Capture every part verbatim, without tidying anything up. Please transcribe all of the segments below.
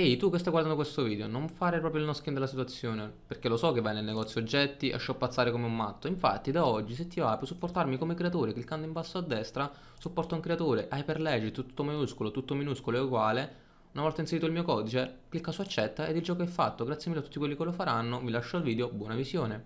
Ehi, tu che stai guardando questo video, non fare proprio il no skin della situazione, perché lo so che vai nel negozio oggetti a shoppazzare come un matto. Infatti da oggi, se ti va, puoi supportarmi come creatore cliccando in basso a destra, supporta un creatore, hai per legge, tutto maiuscolo, tutto minuscolo è uguale. Una volta inserito il mio codice, clicca su accetta ed il gioco è fatto. Grazie mille a tutti quelli che lo faranno, vi lascio il video, buona visione.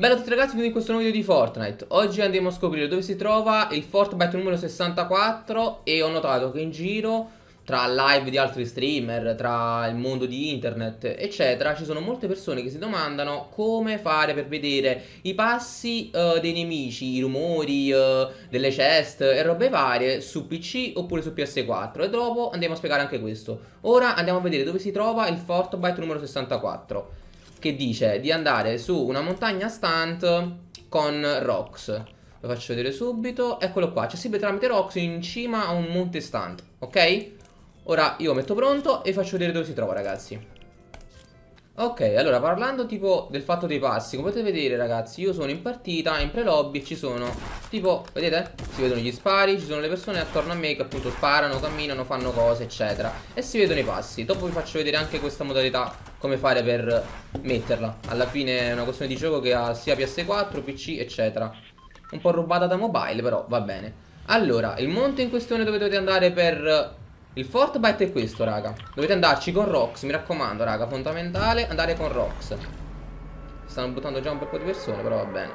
Bella a tutti ragazzi, benvenuti in questo nuovo video di Fortnite. Oggi andiamo a scoprire dove si trova il Fortbyte numero sessantaquattro. E ho notato che in giro, tra live di altri streamer, tra il mondo di internet eccetera, ci sono molte persone che si domandano come fare per vedere i passi uh, dei nemici, i rumori, uh, delle chest e robe varie su P C oppure su P S quattro. E dopo andiamo a spiegare anche questo. Ora andiamo a vedere dove si trova il Fortbyte numero sessantaquattro, che dice di andare su una montagna stunt con Rox. Lo faccio vedere subito. Eccolo qua, accessibile tramite Rox in cima a un monte stunt. Ok? Ora io metto pronto e faccio vedere dove si trova ragazzi. Ok, allora parlando tipo del fatto dei passi, come potete vedere ragazzi, io sono in partita, in pre-lobby, ci sono tipo, vedete? Si vedono gli spari, ci sono le persone attorno a me che appunto sparano, camminano, fanno cose eccetera, e si vedono i passi. Dopo vi faccio vedere anche questa modalità, come fare per metterla. Alla fine è una questione di gioco che ha sia P S quattro, P C eccetera. Un po' rubata da mobile, però va bene. Allora, il monte in questione dove dovete andare per il Fortbyte è questo raga. Dovete andarci con Rox, mi raccomando raga, fondamentale andare con Rox. Stanno buttando già un bel po' di persone, però va bene.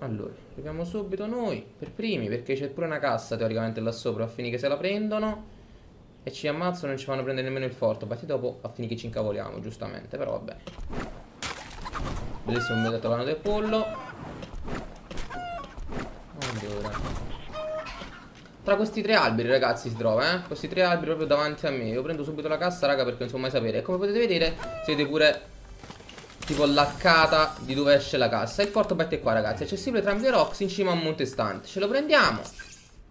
Allora, arriviamo subito noi per primi, perché c'è pure una cassa teoricamente là sopra, a fine che se la prendono e ci ammazzano, non ci fanno prendere nemmeno il Fortbyte. Dopo a fine che ci incavoliamo, giustamente, però va bene. Bellissimo, mi ha detto l'anno del pollo. Allora, tra questi tre alberi ragazzi si trova, eh? Questi tre alberi proprio davanti a me. Io prendo subito la cassa raga, perché non so mai sapere. E come potete vedere siete pure tipo laccata di dove esce la cassa. Il Fortbyte è qua ragazzi, accessibile tramite Rox in cima a un monte stante. Ce lo prendiamo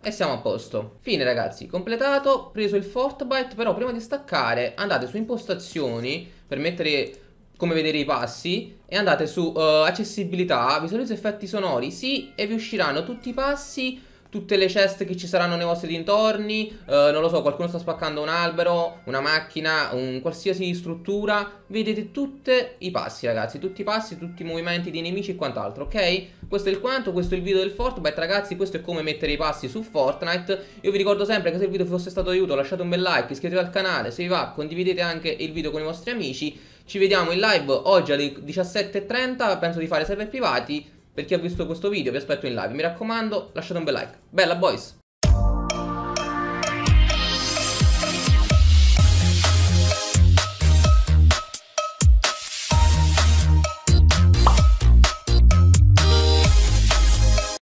e siamo a posto. Fine ragazzi, completato, preso il Fortbyte. Però prima di staccare andate su impostazioni per mettere come vedere i passi e andate su uh, accessibilità, visualizza effetti sonori, sì, e vi usciranno tutti i passi, tutte le chest che ci saranno nei vostri dintorni, eh, non lo so, qualcuno sta spaccando un albero, una macchina, un qualsiasi struttura. Vedete tutti i passi ragazzi, tutti i passi, tutti i movimenti dei nemici e quant'altro, ok? Questo è il quanto, questo è il video del Fortbyte ragazzi, questo è come mettere i passi su Fortnite. Io vi ricordo sempre che se il video fosse stato d'aiuto lasciate un bel like, iscrivetevi al canale, se vi va condividete anche il video con i vostri amici. Ci vediamo in live oggi alle diciassette e trenta, penso di fare server privati. Per chi ha visto questo video vi aspetto in live, mi raccomando lasciate un bel like. Bella boys!